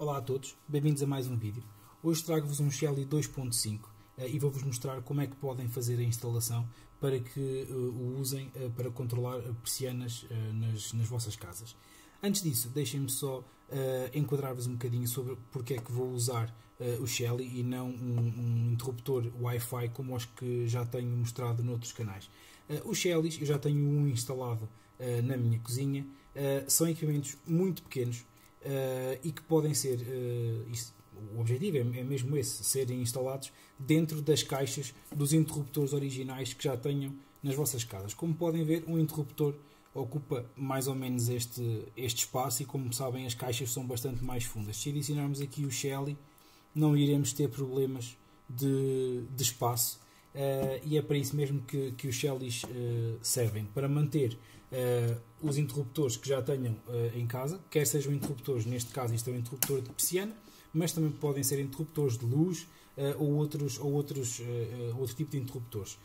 Olá a todos, bem-vindos a mais um vídeo. Hoje trago-vos um Shelly 2.5 e vou-vos mostrar como é que podem fazer a instalação para que o usem para controlar persianas nas vossas casas. Antes disso, deixem-me só enquadrar-vos um bocadinho sobre porque é que vou usar o Shelly e não um interruptor Wi-Fi como os que já tenho mostrado noutros canais. Os Shellys, eu já tenho um instalado na minha cozinha, são equipamentos muito pequenos, e que podem ser, o objetivo é mesmo esse, serem instalados dentro das caixas dos interruptores originais que já tenham nas vossas casas. Como podem ver, um interruptor ocupa mais ou menos este espaço e, como sabem, as caixas são bastante mais fundas. Se adicionarmos aqui o Shelly, não iremos ter problemas de espaço, e é para isso mesmo que os Shellys servem, para manter os interruptores que já tenham em casa, quer sejam interruptores, neste caso isto é um interruptor de persiana, mas também podem ser interruptores de luz ou outro tipo de interruptores.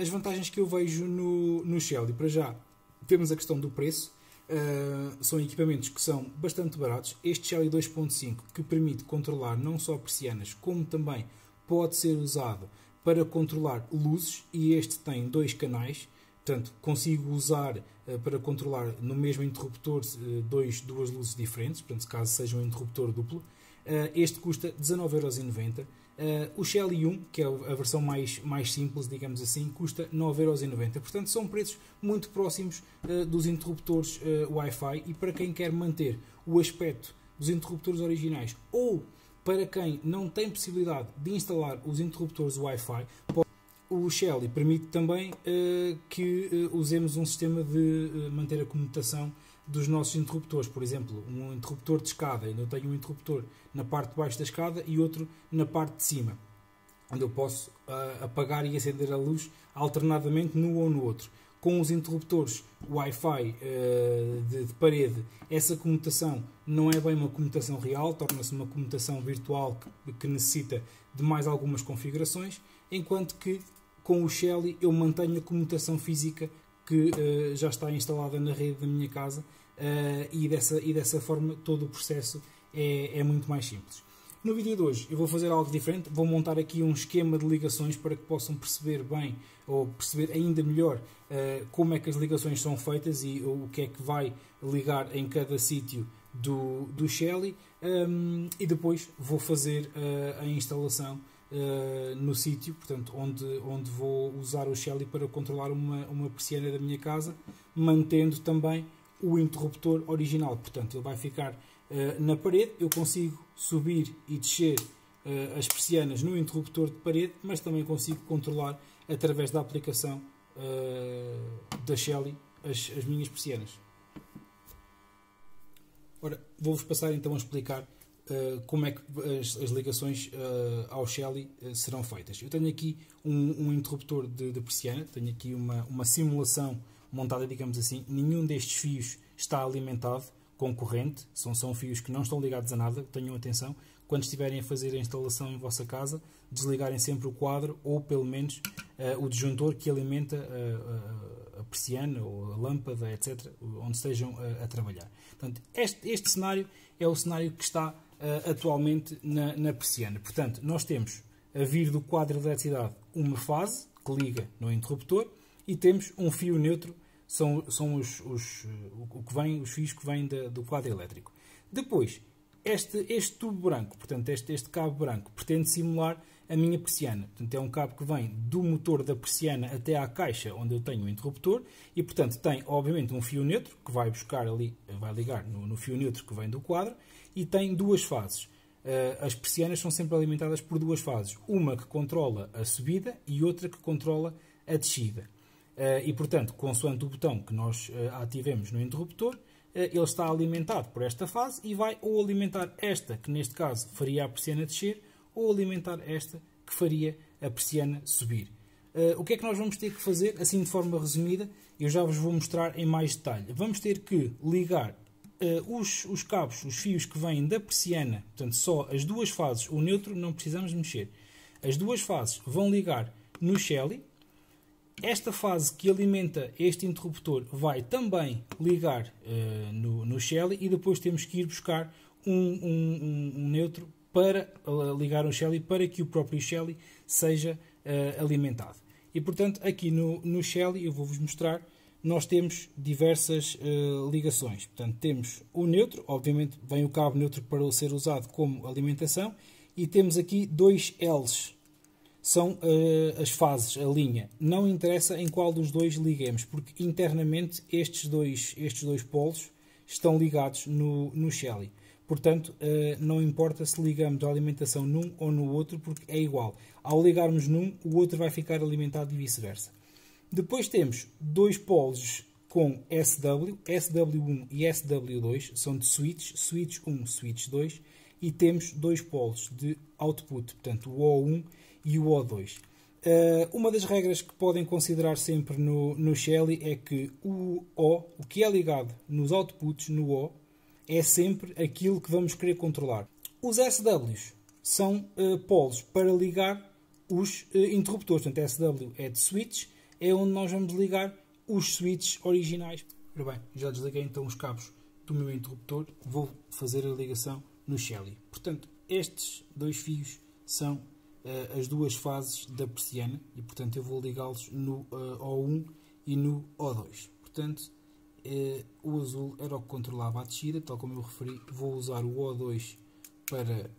As vantagens que eu vejo no Shelly, para já, temos a questão do preço. São equipamentos que são bastante baratos. Este Shelly 2.5 que permite controlar não só persianas, como também pode ser usado para controlar luzes, e este tem dois canais, portanto consigo usar para controlar no mesmo interruptor duas luzes diferentes, portanto caso seja um interruptor duplo. Este custa 19,90€. O Shelly 1, que é a versão mais simples, digamos assim, custa 9,90€. Portanto são preços muito próximos dos interruptores Wi-Fi, e para quem quer manter o aspecto dos interruptores originais, ou para quem não tem possibilidade de instalar os interruptores Wi-Fi, o Shelly permite também que usemos um sistema de manter a comutação dos nossos interruptores. Por exemplo, um interruptor de escada. Eu tenho um interruptor na parte de baixo da escada e outro na parte de cima, onde eu posso apagar e acender a luz alternadamente num ou no outro. Com os interruptores Wi-Fi de parede, essa comutação não é bem uma comutação real, torna-se uma comutação virtual que necessita de mais algumas configurações, enquanto que com o Shelly eu mantenho a comutação física que já está instalada na rede da minha casa, e dessa forma todo o processo é muito mais simples. No vídeo de hoje eu vou fazer algo diferente, vou montar aqui um esquema de ligações para que possam perceber bem, ou perceber ainda melhor, como é que as ligações são feitas e o que é que vai ligar em cada sítio do Shelly, e depois vou fazer a instalação no sítio, portanto onde vou usar o Shelly para controlar uma persiana da minha casa, mantendo também o interruptor original. Portanto ele vai ficar na parede, eu consigo subir e descer as persianas no interruptor de parede, mas também consigo controlar através da aplicação da Shelly as minhas persianas. Ora, vou-vos passar então a explicar como é que as ligações ao Shelly serão feitas. Eu tenho aqui um interruptor de persiana, tenho aqui uma simulação montada, digamos assim. Nenhum destes fios está alimentado com corrente, são fios que não estão ligados a nada. Tenham atenção, quando estiverem a fazer a instalação em vossa casa, desligarem sempre o quadro, ou pelo menos o disjuntor que alimenta a persiana ou a lâmpada, etc., onde estejam a trabalhar. Portanto, este cenário é o cenário que está atualmente na persiana. Portanto, nós temos a vir do quadro de eletricidade uma fase que liga no interruptor, e temos um fio neutro, são os fios que vêm do quadro elétrico. Depois, este tubo branco, portanto este cabo branco, pretende simular a minha persiana. Portanto, é um cabo que vem do motor da persiana até à caixa onde eu tenho o interruptor, e portanto tem obviamente um fio neutro que vai buscar ali, vai ligar no fio neutro que vem do quadro, e tem duas fases. As persianas são sempre alimentadas por duas fases, uma que controla a subida e outra que controla a descida. E portanto, consoante o botão que nós ativemos no interruptor, ele está alimentado por esta fase e vai ou alimentar esta, que neste caso faria a persiana descer, ou alimentar esta, que faria a persiana subir. O que é que nós vamos ter que fazer, assim de forma resumida, eu já vos vou mostrar em mais detalhe. Vamos ter que ligar os cabos, os fios que vêm da persiana, portanto só as duas fases, o neutro não precisamos mexer. As duas fases vão ligar no Shelly. Esta fase que alimenta este interruptor vai também ligar no Shelly, e depois temos que ir buscar um neutro para ligar um Shelly, para que o próprio Shelly seja alimentado. E portanto aqui no Shelly, eu vou-vos mostrar, nós temos diversas ligações. Portanto, temos o neutro, obviamente vem o cabo neutro para ser usado como alimentação, e temos aqui dois L's, são as fases, a linha. Não interessa em qual dos dois liguemos, porque internamente estes dois polos estão ligados no Shelly. Portanto, não importa se ligamos a alimentação num ou no outro, porque é igual. Ao ligarmos num, o outro vai ficar alimentado e vice-versa. Depois temos dois polos com SW, SW1 e SW2, são de switches, switch 1, switch 2, e temos dois polos de output, portanto o O1 e o O2. Uma das regras que podem considerar sempre no Shelly é que o que é ligado nos outputs, no O, é sempre aquilo que vamos querer controlar. Os SWs são polos para ligar os interruptores, portanto SW é de switch, é onde nós vamos ligar os switches originais. Ora bem, já desliguei então os cabos do meu interruptor, vou fazer a ligação no Shelly. Portanto, estes dois fios são as duas fases da persiana e, portanto, eu vou ligá-los no O1 e no O2. Portanto, o azul era o que controlava a descida, tal como eu referi, vou usar o O2 para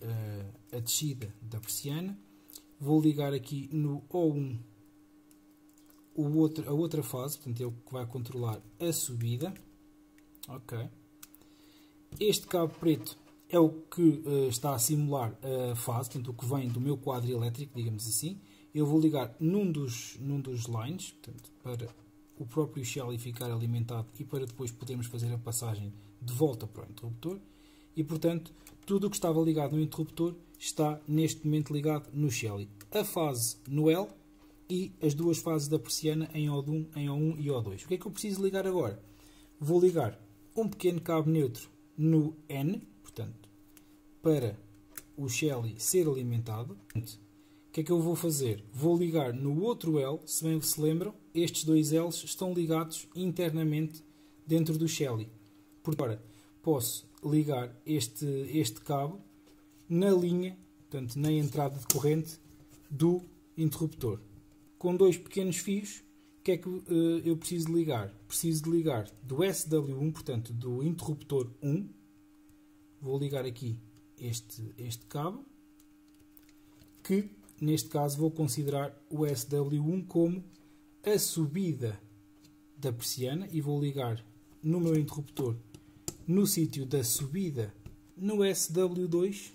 a descida da persiana. Vou ligar aqui no O1 a outra fase, portanto é o que vai controlar a subida. Ok. Este cabo preto é o que está a simular a fase, portanto o que vem do meu quadro elétrico, digamos assim. Eu vou ligar num dos lines, portanto, para o próprio Shelly ficar alimentado e para depois podermos fazer a passagem de volta para o interruptor. E portanto, tudo o que estava ligado no interruptor está neste momento ligado no Shelly. A fase no L e as duas fases da persiana em O1, e O2. O que é que eu preciso ligar agora? Vou ligar um pequeno cabo neutro no N, portanto, para o Shelly ser alimentado. O que é que eu vou fazer? Vou ligar no outro L, se bem se lembram, estes dois L's estão ligados internamente dentro do Shelly. Agora, posso ligar este cabo na linha, portanto, na entrada de corrente do interruptor. Com dois pequenos fios, o que é que eu preciso ligar? Preciso de ligar do SW1, portanto do interruptor 1. Vou ligar aqui este cabo, que neste caso vou considerar o SW1 como a subida da persiana, e vou ligar no meu interruptor no sítio da subida. No SW2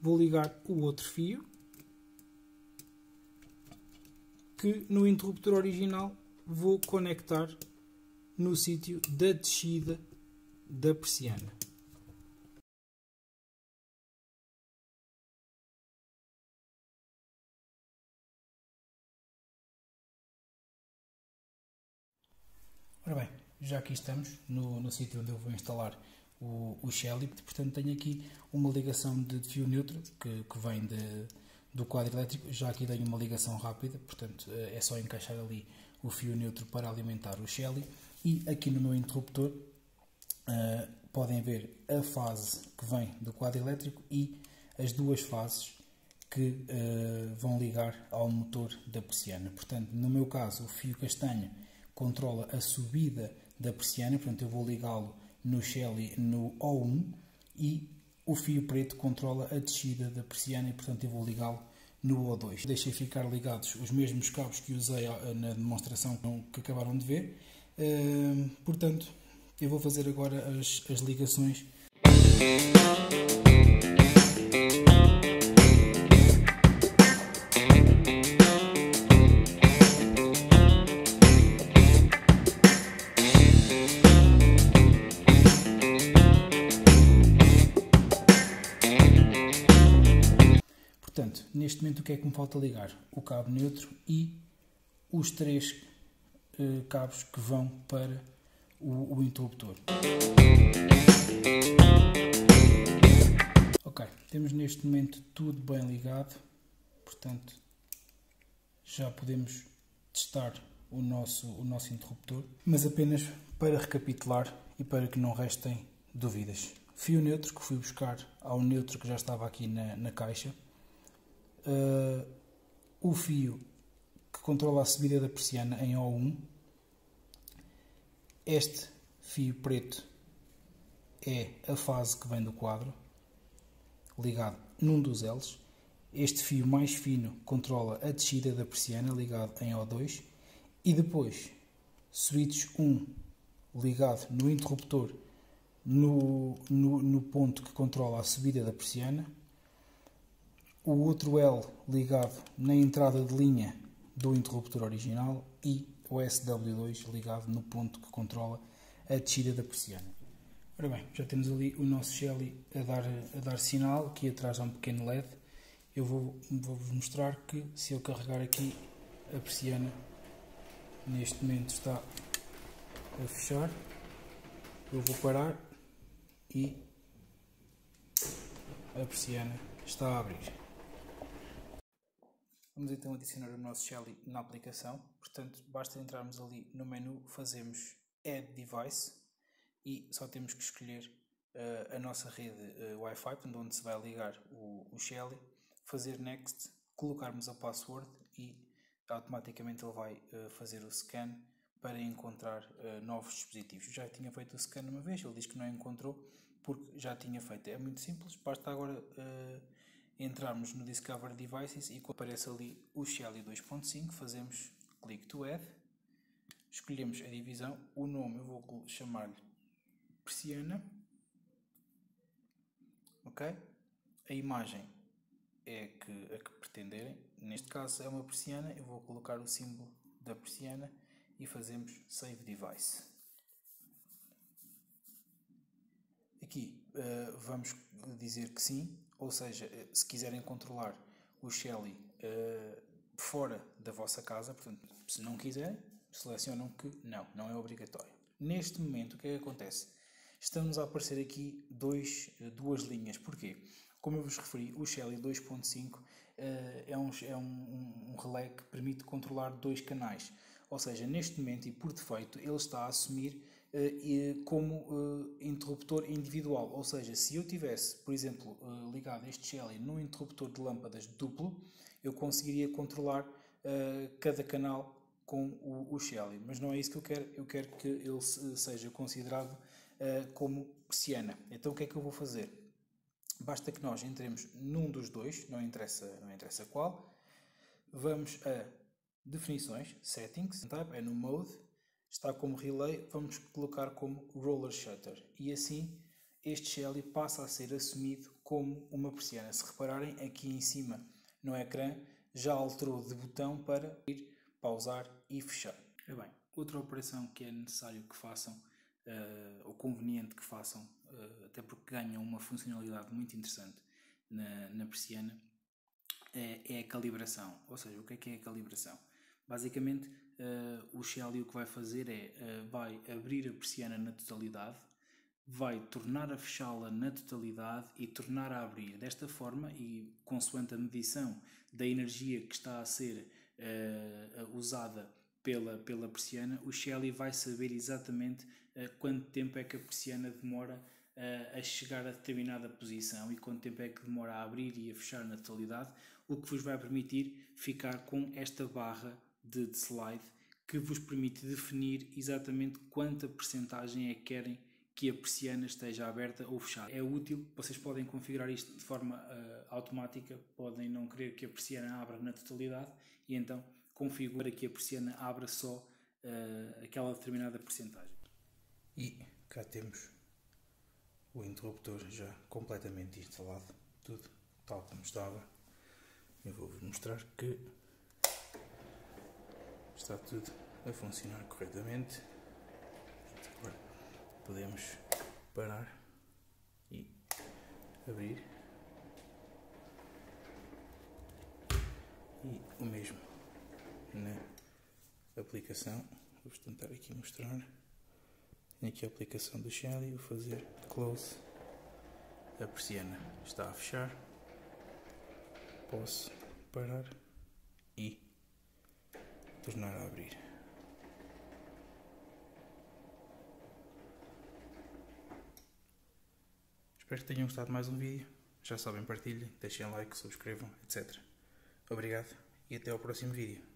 vou ligar o outro fio, que no interruptor original vou conectar no sítio da descida da persiana. Ora bem, já aqui estamos no sítio onde eu vou instalar o Shelly. Portanto, tenho aqui uma ligação de fio neutro que vem do quadro elétrico. Já aqui dei uma ligação rápida, portanto é só encaixar ali o fio neutro para alimentar o Shelly. E aqui no meu interruptor podem ver a fase que vem do quadro elétrico e as duas fases que vão ligar ao motor da persiana. Portanto, no meu caso, o fio castanho controla a subida da persiana, portanto eu vou ligá-lo no Shelly no O1, e o fio preto controla a descida da persiana e, portanto, eu vou ligá-lo no O2. Deixei ficar ligados os mesmos cabos que usei na demonstração que acabaram de ver. Portanto, eu vou fazer agora as ligações. Portanto, neste momento o que é que me falta ligar? O cabo neutro e os três cabos que vão para o interruptor. Ok, temos neste momento tudo bem ligado, portanto já podemos testar o nosso interruptor. Mas apenas para recapitular e para que não restem dúvidas. fio neutro que fui buscar ao neutro que já estava aqui na caixa, o fio que controla a subida da persiana em O1, este fio preto é a fase que vem do quadro, ligado num dos L's, este fio mais fino controla a descida da persiana, ligado em O2, e depois switch 1 ligado no interruptor no ponto que controla a subida da persiana, o outro L ligado na entrada de linha do interruptor original e o SW2 ligado no ponto que controla a descida da persiana. Ora bem, já temos ali o nosso Shelly a dar sinal, aqui atrás há um pequeno LED. Eu vou-vos mostrar que se eu carregar aqui a persiana, neste momento está a fechar, eu vou parar e a persiana está a abrir. Vamos então adicionar o nosso Shelly na aplicação, portanto basta entrarmos ali no menu, fazemos Add Device e só temos que escolher a nossa rede Wi-Fi, onde se vai ligar o Shelly, fazer Next, colocarmos a password e automaticamente ele vai fazer o scan para encontrar novos dispositivos. Eu já tinha feito o scan uma vez, ele diz que não encontrou porque já tinha feito. É muito simples, basta agora entrarmos no Discover Devices e aparece ali o Shelly 2.5, fazemos click to add, escolhemos a divisão, o nome eu vou chamar-lhe persiana, ok? A imagem é a que pretenderem, neste caso é uma persiana, eu vou colocar o símbolo da persiana e fazemos Save Device. Aqui vamos dizer que sim, ou seja, se quiserem controlar o Shelly fora da vossa casa, portanto, se não quiserem, selecionam que não é obrigatório. Neste momento, o que é que acontece? Estamos a aparecer aqui duas linhas, porquê? Como eu vos referi, o Shelly 2.5 é um relé que permite controlar dois canais. Ou seja, neste momento e por defeito, ele está a assumir como interruptor individual. Ou seja, se eu tivesse, por exemplo, ligado este Shelly num interruptor de lâmpadas duplo, eu conseguiria controlar cada canal com o Shelly. Mas não é isso que eu quero. Eu quero que ele seja considerado como persiana. Então o que é que eu vou fazer? Basta que nós entremos num dos dois, não interessa qual. Vamos a definições, settings, é no mode, está como relay, vamos colocar como roller shutter. E assim este Shelly passa a ser assumido como uma persiana. Se repararem, aqui em cima no ecrã já alterou de botão para ir, pausar e fechar. Bem, outra operação que é necessário que façam, ou conveniente que façam, até porque ganham uma funcionalidade muito interessante na persiana, é a calibração. Ou seja, o que é a calibração? Basicamente, o Shelly o que vai fazer é, vai abrir a persiana na totalidade, vai tornar a fechá-la na totalidade e tornar a abrir. Desta forma, e consoante a medição da energia que está a ser usada pela persiana, o Shelly vai saber exatamente quanto tempo é que a persiana demora a chegar a determinada posição e quanto tempo é que demora a abrir e a fechar na totalidade, o que vos vai permitir ficar com esta barra de slide que vos permite definir exatamente quanta percentagem é que querem que a persiana esteja aberta ou fechada. É útil, vocês podem configurar isto de forma automática, podem não querer que a persiana abra na totalidade e então configura que a persiana abra só aquela determinada percentagem. E cá temos o interruptor já completamente instalado, tudo tal como estava. Eu vou-vos mostrar que está tudo a funcionar corretamente. Agora podemos parar e abrir. E o mesmo na aplicação, vou-vos tentar aqui mostrar. Tenho aqui a aplicação do Shelly, vou fazer close, a persiana está a fechar, posso parar e tornar a abrir. Espero que tenham gostado de mais um vídeo. Já sabem, partilhem, deixem like, subscrevam, etc. Obrigado e até ao próximo vídeo.